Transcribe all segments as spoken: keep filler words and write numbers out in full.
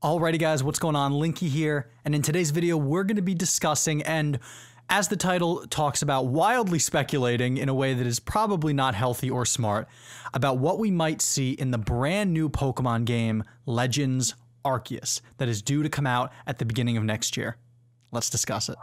Alrighty guys, what's going on? Linky here, and in today's video we're going to be discussing, and as the title talks about, wildly speculating in a way that is probably not healthy or smart, about what we might see in the brand new Pokemon game Legends Arceus that is due to come out at the beginning of next year. Let's discuss it.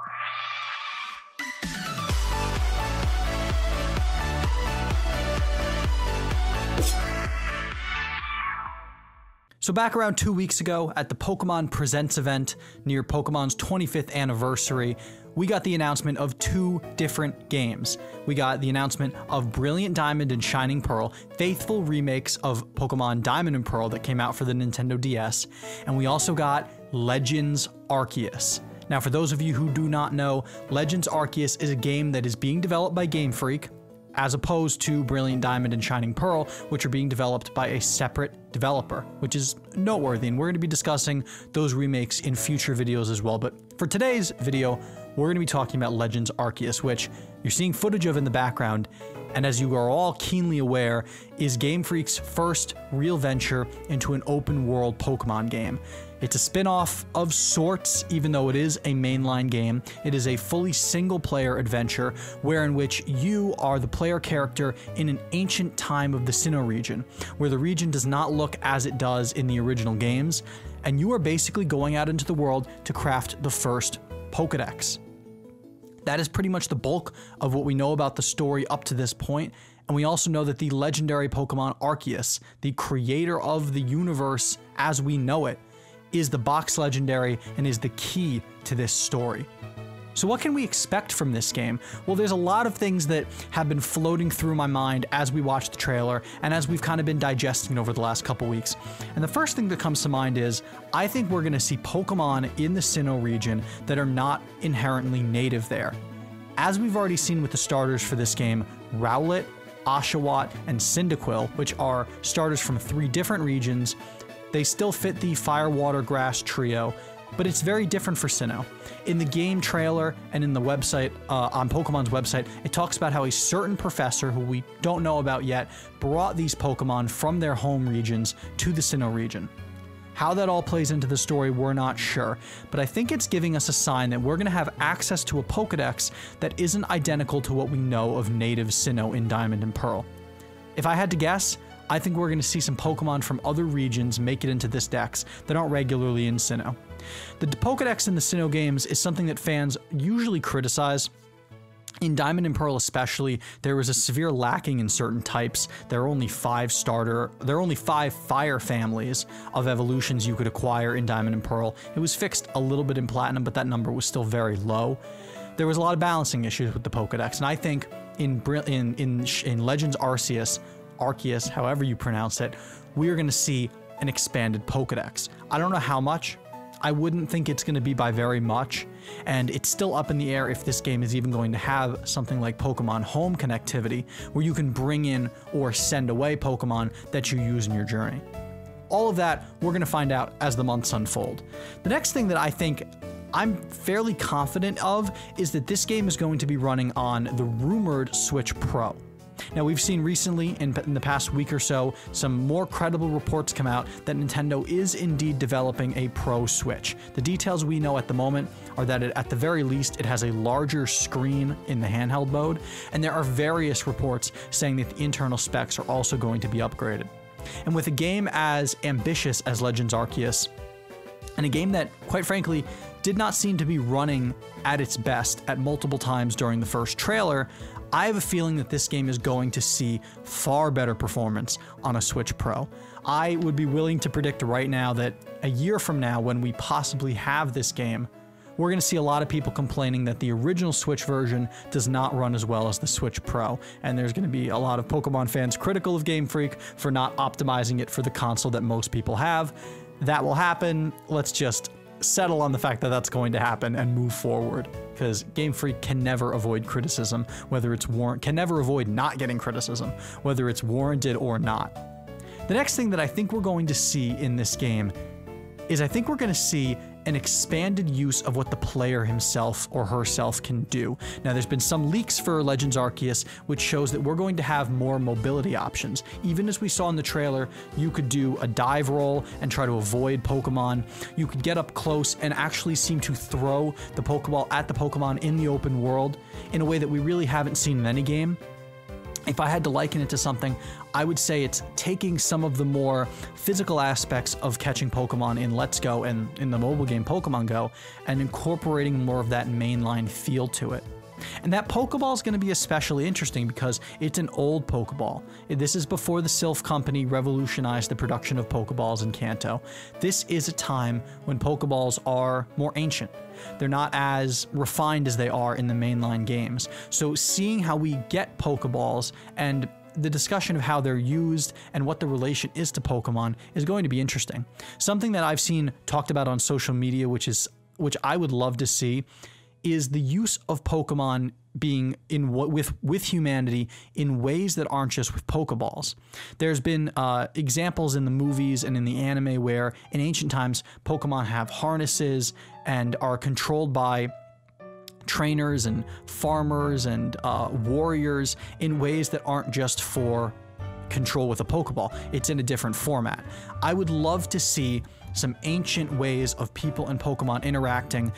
So back around two weeks ago at the Pokemon Presents event near Pokemon's twenty-fifth anniversary, we got the announcement of two different games. We got the announcement of Brilliant Diamond and Shining Pearl, faithful remakes of Pokemon Diamond and Pearl that came out for the Nintendo D S, and we also got Legends Arceus. Now for those of you who do not know, Legends Arceus is a game that is being developed by Game Freak, as opposed to Brilliant Diamond and Shining Pearl, which are being developed by a separate developer, which is noteworthy, and we're going to be discussing those remakes in future videos as well. But for today's video, we're going to be talking about Legends Arceus, which you're seeing footage of in the background, and as you are all keenly aware, is Game Freak's first real venture into an open-world Pokemon game. It's a spin-off of sorts, even though it is a mainline game. It is a fully single-player adventure, where in which you are the player character in an ancient time of the Sinnoh region, where the region does not look as it does in the original games, and you are basically going out into the world to craft the first Pokedex. That is pretty much the bulk of what we know about the story up to this point, and we also know that the legendary Pokemon Arceus, the creator of the universe as we know it, is the box legendary and is the key to this story. So what can we expect from this game? Well, there's a lot of things that have been floating through my mind as we watch the trailer and as we've kind of been digesting over the last couple weeks. And the first thing that comes to mind is, I think we're gonna see Pokemon in the Sinnoh region that are not inherently native there. As we've already seen with the starters for this game, Rowlet, Oshawott, and Cyndaquil, which are starters from three different regions, they still fit the fire, water, grass trio, but it's very different for Sinnoh. In the game trailer and in the website, uh, on Pokemon's website, it talks about how a certain professor, who we don't know about yet, brought these Pokemon from their home regions to the Sinnoh region. How that all plays into the story, we're not sure, but I think it's giving us a sign that we're gonna have access to a Pokedex that isn't identical to what we know of native Sinnoh in Diamond and Pearl. If I had to guess, I think we're gonna see some Pokemon from other regions make it into this dex that aren't regularly in Sinnoh. The Pokedex in the Sinnoh games is something that fans usually criticize. In Diamond and Pearl especially, there was a severe lacking in certain types. There are only five starter, there are only five fire families of evolutions you could acquire in Diamond and Pearl. It was fixed a little bit in Platinum, but that number was still very low. There was a lot of balancing issues with the Pokedex, and I think in in in, in Legends Arceus, Arceus, however you pronounce it, we are going to see an expanded Pokedex. I don't know how much. I wouldn't think it's going to be by very much, and it's still up in the air if this game is even going to have something like Pokemon Home connectivity, where you can bring in or send away Pokemon that you use in your journey. All of that we're going to find out as the months unfold. The next thing that I think I'm fairly confident of is that this game is going to be running on the rumored Switch Pro. Now, we've seen recently, in, in the past week or so, some more credible reports come out that Nintendo is indeed developing a Pro Switch. The details we know at the moment are that it, at the very least, it has a larger screen in the handheld mode, and there are various reports saying that the internal specs are also going to be upgraded. And with a game as ambitious as Legends Arceus, and a game that, quite frankly, did not seem to be running at its best at multiple times during the first trailer, I have a feeling that this game is going to see far better performance on a Switch Pro. I would be willing to predict right now that a year from now, when we possibly have this game, we're going to see a lot of people complaining that the original Switch version does not run as well as the Switch Pro, and there's going to be a lot of Pokemon fans critical of Game Freak for not optimizing it for the console that most people have. That will happen. Let's just settle on the fact that that's going to happen and move forward, because Game Freak can never avoid criticism, whether it's warrant can never avoid not getting criticism, whether it's warranted or not. The next thing that I think we're going to see in this game is I think we're going to see an expanded use of what the player himself or herself can do. Now, there's been some leaks for Legends Arceus, which shows that we're going to have more mobility options. Even as we saw in the trailer, you could do a dive roll and try to avoid Pokemon. You could get up close and actually seem to throw the Pokeball at the Pokemon in the open world in a way that we really haven't seen in any game. If I had to liken it to something, I would say it's taking some of the more physical aspects of catching Pokemon in Let's Go and in the mobile game Pokemon Go and incorporating more of that mainline feel to it. And that Pokeball is going to be especially interesting because it's an old Pokeball. This is before the Silph Company revolutionized the production of Pokeballs in Kanto. This is a time when Pokeballs are more ancient. They're not as refined as they are in the mainline games. So seeing how we get Pokeballs and the discussion of how they're used and what the relation is to Pokemon is going to be interesting. Something that I've seen talked about on social media, which is which I would love to see, is the use of Pokemon being in what with with humanity in ways that aren't just with Pokeballs. There's been uh, examples in the movies and in the anime where in ancient times Pokemon have harnesses and are controlled by trainers and farmers and uh, warriors in ways that aren't just for control with a Pokeball. It's in a different format. I would love to see some ancient ways of people and Pokemon interacting,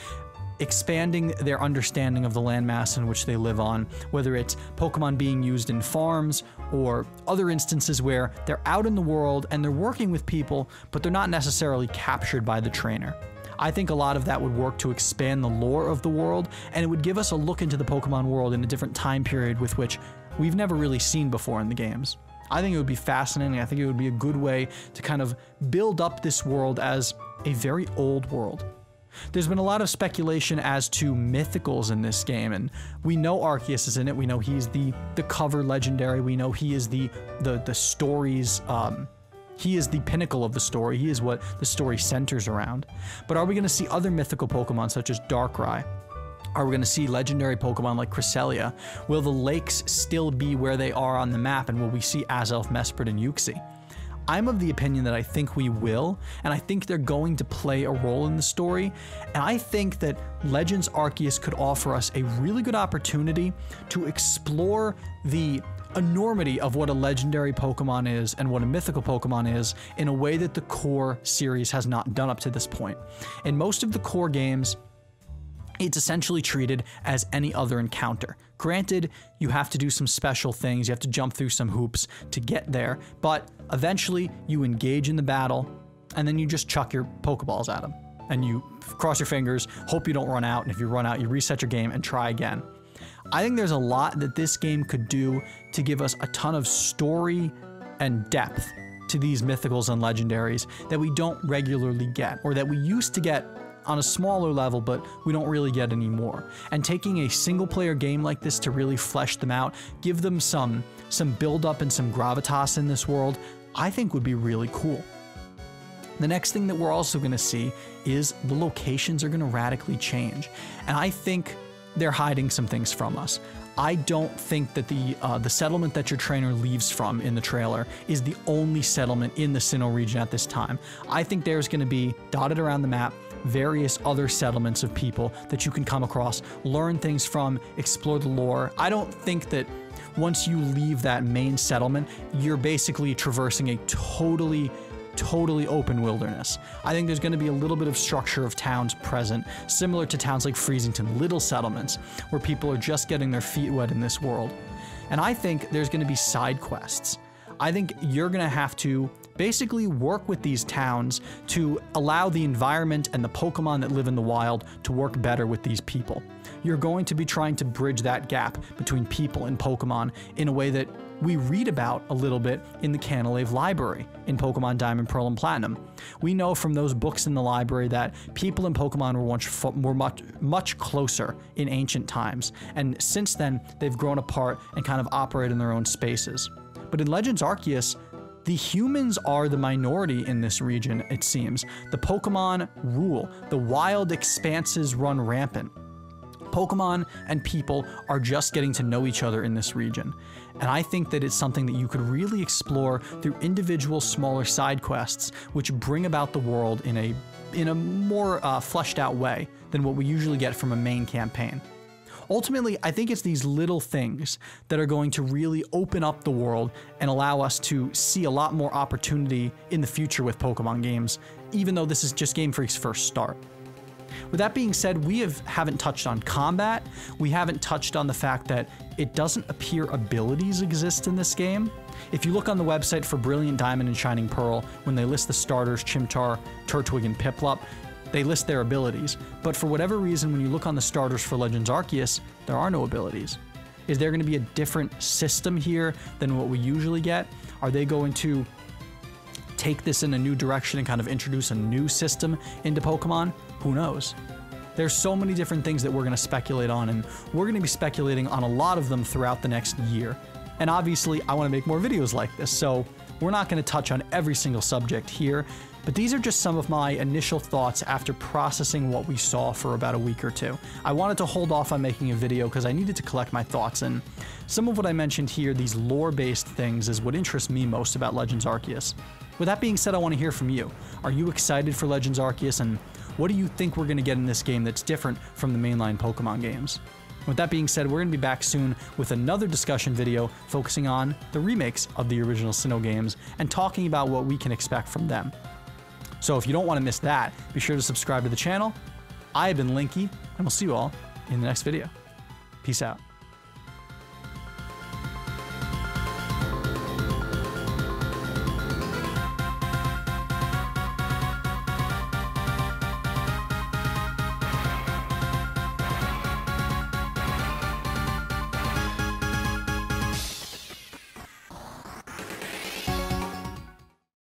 expanding their understanding of the landmass in which they live on, whether it's Pokemon being used in farms or other instances where they're out in the world and they're working with people, but they're not necessarily captured by the trainer. I think a lot of that would work to expand the lore of the world, and it would give us a look into the Pokemon world in a different time period with which we've never really seen before in the games. I think it would be fascinating. I think it would be a good way to kind of build up this world as a very old world. There's been a lot of speculation as to mythicals in this game, and we know Arceus is in it. We know he's the the cover legendary. We know he is the the the stories. Um, he is the pinnacle of the story. He is what the story centers around. But are we going to see other mythical Pokemon such as Darkrai? Are we going to see legendary Pokemon like Cresselia? Will the lakes still be where they are on the map, and will we see Azelf, Mesprit, and Uxie? I'm of the opinion that I think we will, and I think they're going to play a role in the story, and I think that Legends Arceus could offer us a really good opportunity to explore the enormity of what a legendary Pokemon is and what a mythical Pokemon is in a way that the core series has not done up to this point. In most of the core games, it's essentially treated as any other encounter. Granted, you have to do some special things, you have to jump through some hoops to get there, but eventually you engage in the battle and then you just chuck your Pokeballs at them and you cross your fingers, hope you don't run out, and if you run out, you reset your game and try again. I think there's a lot that this game could do to give us a ton of story and depth to these mythicals and legendaries that we don't regularly get, or that we used to get on a smaller level, but we don't really get any more. And taking a single player game like this to really flesh them out, give them some some build up and some gravitas in this world, I think would be really cool. The next thing that we're also gonna see is the locations are gonna radically change. And I think they're hiding some things from us. I don't think that the uh, the settlement that your trainer leaves from in the trailer is the only settlement in the Sinnoh region at this time. I think there's gonna be, dotted around the map, various other settlements of people that you can come across, learn things from, explore the lore. I don't think that once you leave that main settlement, you're basically traversing a totally, totally open wilderness. I think there's going to be a little bit of structure of towns present, similar to towns like Freezington, little settlements where people are just getting their feet wet in this world. And I think there's going to be side quests. I think you're going to have to basically work with these towns to allow the environment and the Pokemon that live in the wild to work better with these people. You're going to be trying to bridge that gap between people and Pokemon in a way that we read about a little bit in the Canalave library in Pokemon Diamond, Pearl, and Platinum. We know from those books in the library that people and Pokemon were, much, were much, much closer in ancient times, and since then they've grown apart and kind of operate in their own spaces. But in Legends Arceus, the humans are the minority in this region, it seems. The Pokemon rule. The wild expanses run rampant. Pokemon and people are just getting to know each other in this region. And I think that it's something that you could really explore through individual smaller side quests, which bring about the world in a in a more uh, fleshed out way than what we usually get from a main campaign. Ultimately, I think it's these little things that are going to really open up the world and allow us to see a lot more opportunity in the future with Pokemon games, even though this is just Game Freak's first start. With that being said, we have, haven't touched on combat. We haven't touched on the fact that it doesn't appear abilities exist in this game. If you look on the website for Brilliant Diamond and Shining Pearl, when they list the starters, Chimchar, Turtwig, and Piplup, they list their abilities. But for whatever reason, when you look on the starters for Legends Arceus, there are no abilities. Is there going to be a different system here than what we usually get? Are they going to take this in a new direction and kind of introduce a new system into Pokemon? Who knows? There's so many different things that we're going to speculate on, and we're going to be speculating on a lot of them throughout the next year. And obviously, I want to make more videos like this, so we're not going to touch on every single subject here, but these are just some of my initial thoughts after processing what we saw for about a week or two. I wanted to hold off on making a video because I needed to collect my thoughts, and some of what I mentioned here, these lore-based things, is what interests me most about Legends Arceus. With that being said, I want to hear from you. Are you excited for Legends Arceus, and what do you think we're going to get in this game that's different from the mainline Pokemon games? With that being said, we're going to be back soon with another discussion video focusing on the remakes of the original Sinnoh games and talking about what we can expect from them. So if you don't want to miss that, be sure to subscribe to the channel. I have been Linky, and we'll see you all in the next video. Peace out.